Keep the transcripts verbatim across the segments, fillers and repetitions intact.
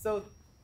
So,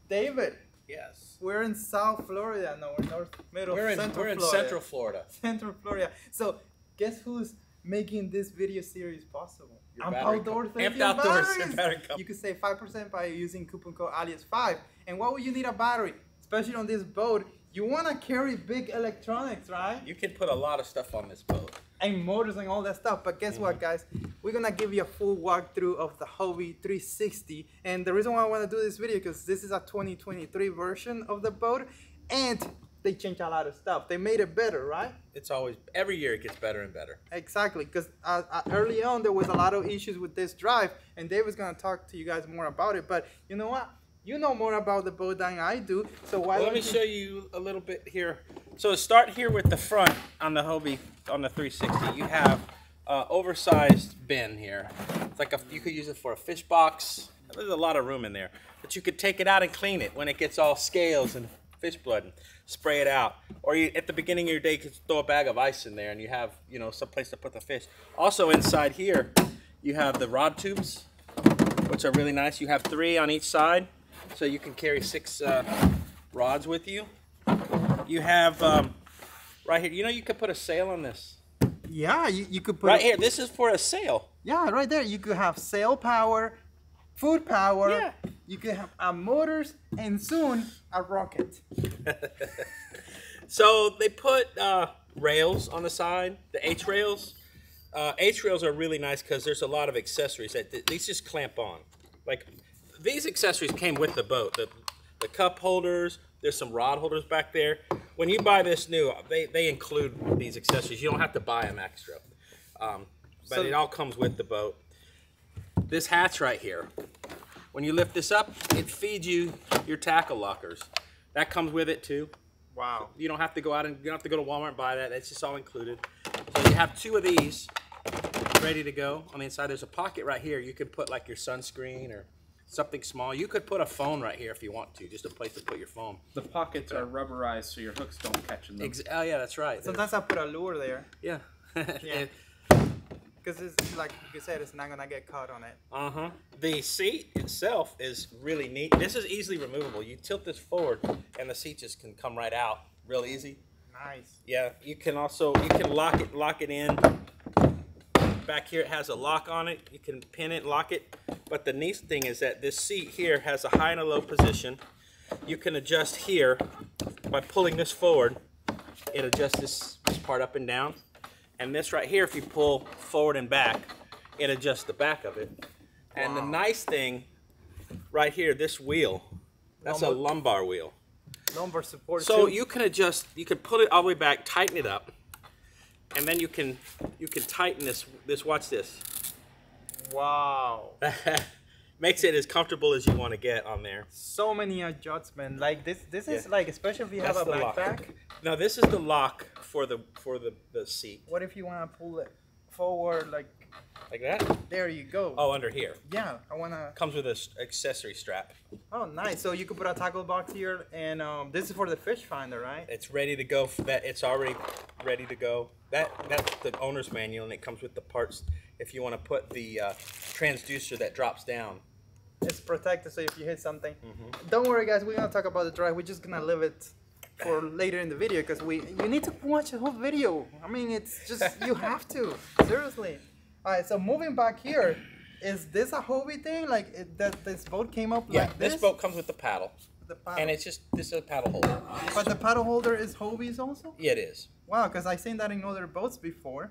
David. Yes. We're in South Florida now. We're north middle we're in, Central We're in Florida. Central Florida. Central Florida. So, guess who's making this video series possible? Your Amped Outdoors. Amped Outdoors. You could save five percent by using coupon code alias five. And why would you need a battery? Especially on this boat, you want to carry big electronics, right? You can put a lot of stuff on this boat. And motors and all that stuff. But guess mm-hmm. what, guys? We're going to give you a full walkthrough of the Hobie three sixty. And the reason why I want to do this video, because this is a twenty twenty-three version of the boat. And they changed a lot of stuff. They made it better, right? It's always, every year it gets better and better. Exactly, because uh, uh, early on there was a lot of issues with this drive. And David's going to talk to you guys more about it. But you know what? You know more about the boat than I do, so why well, let me you... show you a little bit here. So start here with the front on the Hobie, on the three sixty. You have uh, oversized bin here. It's like a, you could use it for a fish box. There's a lot of room in there, but you could take it out and clean it when it gets all scales and fish blood and spray it out. Or you, at the beginning of your day, you could throw a bag of ice in there and you have, you know, some place to put the fish. Also inside here, you have the rod tubes, which are really nice. You have three on each side. So you can carry six uh, rods with you. You have um, right here. You know you could put a sail on this. Yeah, you, you could put right here. This is for a sail. Yeah, right there. You could have sail power, food power. Yeah. You could have uh, motors and soon a rocket. So they put uh, rails on the side. The H rails. Uh, H rails are really nice because there's a lot of accessories that th these just clamp on, like. These accessories came with the boat, the, the cup holders, there's some rod holders back there. When you buy this new, they, they include these accessories. You don't have to buy them extra, um, but so, it all comes with the boat. This hatch right here, when you lift this up, it feeds you your tackle lockers. That comes with it too. Wow. You don't have to go out and you don't have to go to Walmart and buy that. It's just all included. So you have two of these ready to go. On the inside, there's a pocket right here. You can put like your sunscreen or something small. You could put a phone right here if you want to, just a place to put your phone. The pockets are rubberized so your hooks don't catch in them. Ex oh yeah, that's right. Sometimes I put a lure there. Yeah. Yeah. Because it's like you said, it's not gonna get caught on it. Uh huh. The seat itself is really neat. This is easily removable. You tilt this forward, and the seat just can come right out, real easy. Nice. Yeah. You can also you can lock it lock it in. Back here it has a lock on it. You can pin it, lock it. But the nice thing is that this seat here has a high and a low position. You can adjust here by pulling this forward. It adjusts this, this part up and down. And this right here, if you pull forward and back, it adjusts the back of it. Wow. And the nice thing right here, this wheel, that's lumbar, a lumbar wheel. Lumbar support. So too. You can adjust, you can put it all the way back, tighten it up, and then you can you can tighten this this watch this. Wow. Makes it as comfortable as you want to get on there. So many adjustments. Like this this is yeah. like, especially if you That's have a backpack. Now this is the lock for the for the, the seat. What if you want to pull it forward like like that? There you go. Oh, under here. Yeah, I want to. Comes with an accessory strap. Oh, nice. So you could put a tackle box here, and um, this is for the fish finder, right? It's ready to go. For that it's already ready to go. That that's the owner's manual, and it comes with the parts. If you want to put the uh, transducer that drops down, it's protected. So if you hit something, mm-hmm. don't worry, guys. We're gonna talk about the drive. We're just gonna leave it for later in the video because we you need to watch the whole video. I mean, it's just you have to seriously. All right, so moving back here, is this a Hobie thing? Like it, that, this boat came up yeah, like this? Yeah, this boat comes with the paddle. The paddle. And it's just, this is a paddle holder. But the paddle holder is Hobie's also? Yeah, it is. Wow, because I've seen that in other boats before.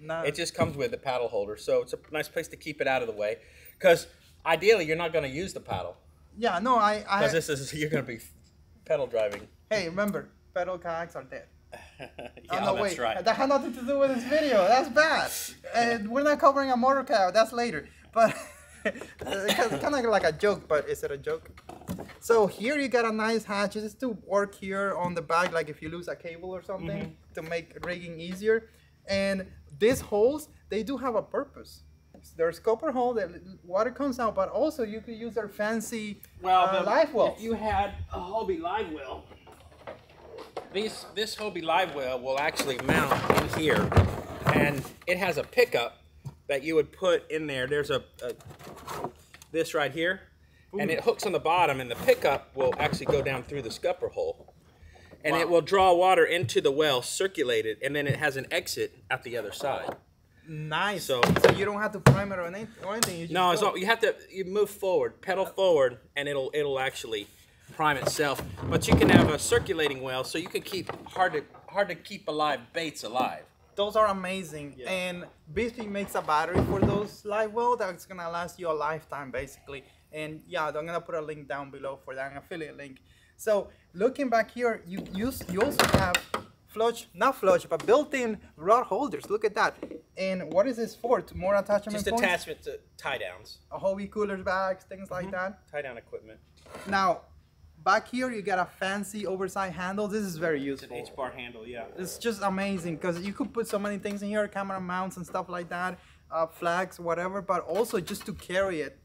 No. It just comes with the paddle holder, so it's a nice place to keep it out of the way. Because ideally, you're not going to use the paddle. Yeah, no, I... Because this is, you're going to be pedal driving. Hey, remember, pedal kayaks are dead. Yeah, oh, no, that's wait. Right. That had nothing to do with this video. That's bad. And we're not covering a motor cow. That's later. But it's kind of like a joke, but is it a joke? So here you got a nice hatch. This is to work here on the back, like if you lose a cable or something, mm-hmm. to make rigging easier. And these holes, they do have a purpose. There's copper hole that water comes out, but also you could use their fancy well, uh, live well. If you had a Hobie live well, These, this Hobie live well will actually mount in here, and it has a pickup that you would put in there. There's a, a this right here, and it hooks on the bottom, and the pickup will actually go down through the scupper hole. And wow. It will draw water into the well, circulate it, and then it has an exit at the other side. Nice. So, so you don't have to prime it or anything. You no, it's all, you have to you move forward, pedal forward, and it'll it'll actually prime itself. But you can have a circulating well, so you can keep hard to hard to keep alive baits alive. Those are amazing. Yeah. And Bixpy makes a battery for those live well that's gonna last you a lifetime basically. And yeah, I'm gonna put a link down below for that, an affiliate link. So looking back here, you use you also have flush, not flush, but built-in rod holders. Look at that. And what is this for? More attachment Just points? Attachment to tie downs. A Hobie coolers, bags, things mm-hmm. like that. Tie down equipment. Now, back here you got a fancy oversized handle. This is very useful. It's an H bar handle, yeah. It's just amazing because you could put so many things in here, camera mounts and stuff like that, uh, flags, whatever, but also just to carry it.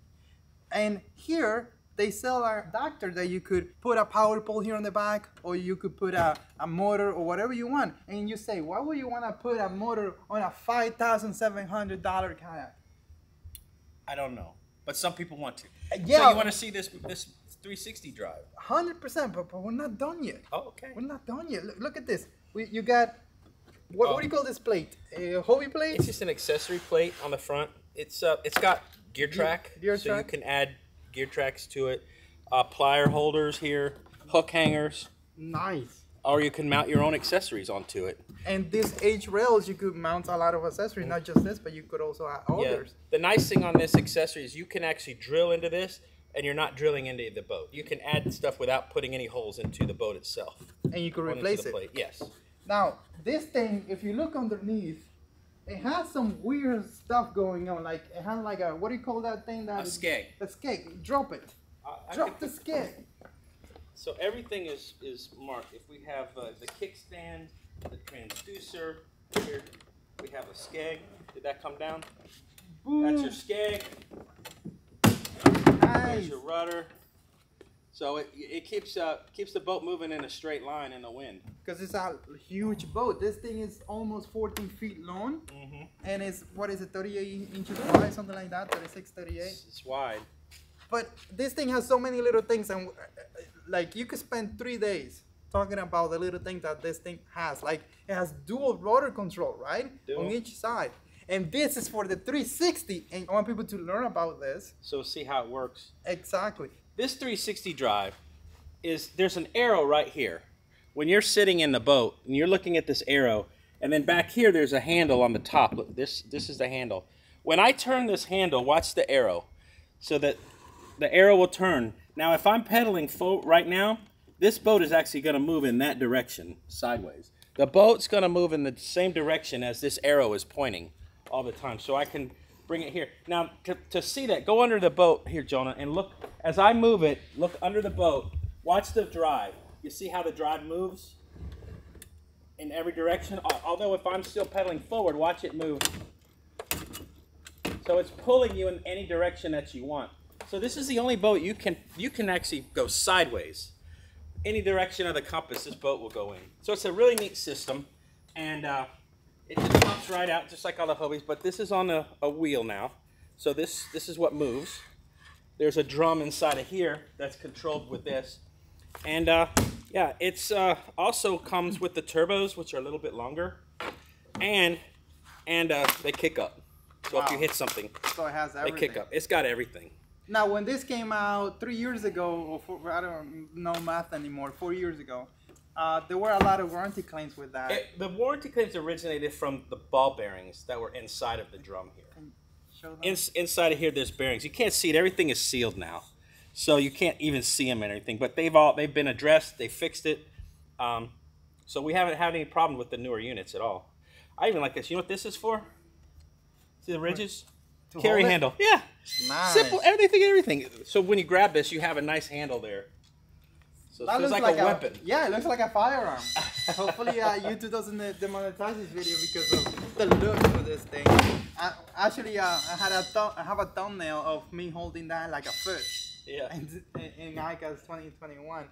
And here, they sell a adapter that you could put a power pole here on the back, or you could put a, a motor or whatever you want. And you say, why would you want to put a motor on a five thousand seven hundred dollar kayak? I don't know, but some people want to. Yeah. So you want to see this this three sixty drive? one hundred percent, but, but we're not done yet. Oh, okay. We're not done yet. Look, look at this. We, you got, what, um, what do you call this plate? A Hobie plate? It's just an accessory plate on the front. It's uh, It's got gear track, gear, gear so track. You can add gear tracks to it, uh, plier holders here, hook hangers. Nice. Or you can mount your own accessories onto it. And these H rails, you could mount a lot of accessories, not just this, but you could also add others. Yeah. The nice thing on this accessory is you can actually drill into this, and you're not drilling into the boat. You can add stuff without putting any holes into the boat itself. And you can replace it. Yes. Now this thing, if you look underneath, it has some weird stuff going on. Like it has like a, what do you call that thing? That a skeg. A skeg. Drop it. Uh, Drop the skeg. So everything is is marked. If we have uh, the kickstand, the transducer, here we have a skeg. Did that come down? Boom. That's your skeg. Nice. There's your rudder. So it, it keeps uh, keeps the boat moving in a straight line in the wind. Because it's a huge boat. This thing is almost fourteen feet long. Mm-hmm. And it's, what is it, thirty-eight inches wide, something like that, thirty-six, thirty-eight? It's wide. But this thing has so many little things. And like you could spend three days talking about the little things that this thing has. Like it has dual rudder control, right? Dual. On each side. And this is for the three sixty. And I want people to learn about this. So see how it works. Exactly. This three sixty drive is, there's an arrow right here. When you're sitting in the boat and you're looking at this arrow, and then back here there's a handle on the top. Look, this this is the handle. When I turn this handle, watch the arrow, so that the arrow will turn. Now if I'm pedaling forward right now, this boat is actually going to move in that direction, sideways. The boat's going to move in the same direction as this arrow is pointing all the time. So I can bring it here. Now, to, to see that, go under the boat here, Jonah, and look. As I move it, look under the boat. Watch the drive. You see how the drive moves in every direction? Although if I'm still pedaling forward, watch it move. So it's pulling you in any direction that you want. So this is the only boat you can, you can actually go sideways. Any direction of the compass, this boat will go in. So it's a really neat system. And uh, it just pops right out, just like all the Hobies, but this is on a, a wheel now. So this, this is what moves. There's a drum inside of here that's controlled with this. And uh, yeah, it's uh, also comes with the turbos, which are a little bit longer, and and uh, they kick up. So wow. If you hit something, so it has everything. They kick up. It's got everything. Now, when this came out three years ago, or four, I don't know math anymore, four years ago, Uh, there were a lot of warranty claims with that. It, the warranty claims originated from the ball bearings that were inside of the drum here. Show them. In, inside of here, there's bearings. You can't see it. Everything is sealed now, so you can't even see them and everything. But they've all they've been addressed. They fixed it, um, so we haven't had any problem with the newer units at all. I even like this. You know what this is for? See the ridges? To carry handle. Yeah. Nice. Simple. Everything. Everything. So when you grab this, you have a nice handle there. So it looks like, like a, a weapon. Yeah, it looks like a firearm. Hopefully uh, YouTube doesn't demonetize this video because of the look of this thing. I, actually, uh, I had a th I have a thumbnail of me holding that like a fish. Yeah. In, in ICAST twenty twenty-one.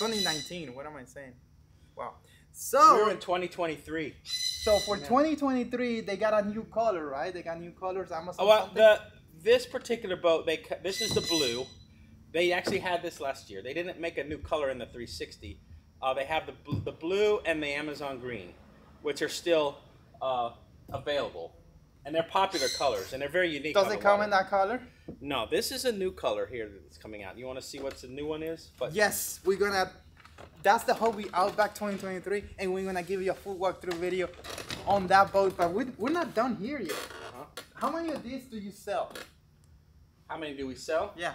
twenty nineteen, what am I saying? Wow. So we're in twenty twenty-three. So for yeah. twenty twenty-three, they got a new color, right? They got new colors. Amazon. Oh, well, the, this particular boat, they this is the blue. They actually had this last year. They didn't make a new color in the three sixty. Uh, they have the blue, the blue and the Amazon green, which are still uh, available. And they're popular colors, and they're very unique. Does it come water. in that color? No, this is a new color here that's coming out. You want to see what the new one is? But yes, we're going to... That's the Hobie Outback twenty twenty-three, and we're going to give you a full walkthrough video on that boat, but we're, we're not done here yet. Uh-huh. How many of these do you sell? How many do we sell? Yeah.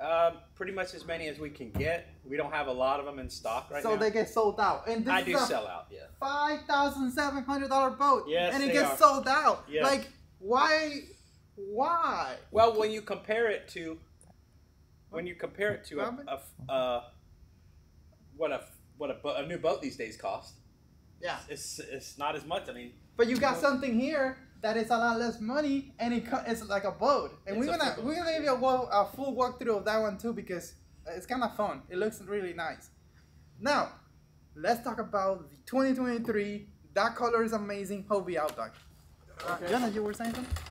Uh, pretty much as many as we can get. We don't have a lot of them in stock right so now. So they get sold out. And this I do sell out, yeah. five thousand seven hundred dollar boat. Yes, and it gets are. sold out. Yes. Like, why? Why? Well, when you compare it to, when you compare it to a, a, a what a what a, a new boat these days costs. Yeah. It's, it's it's not as much. I mean. But you got something here that is a lot less money, and it it's like a boat. And it's we're gonna we're gonna give you a, a full walkthrough of that one too, because it's kind of fun. It looks really nice. Now, let's talk about the twenty twenty-three. That color is amazing. Hobie Outback. Okay. Uh, Jenna, you were saying something?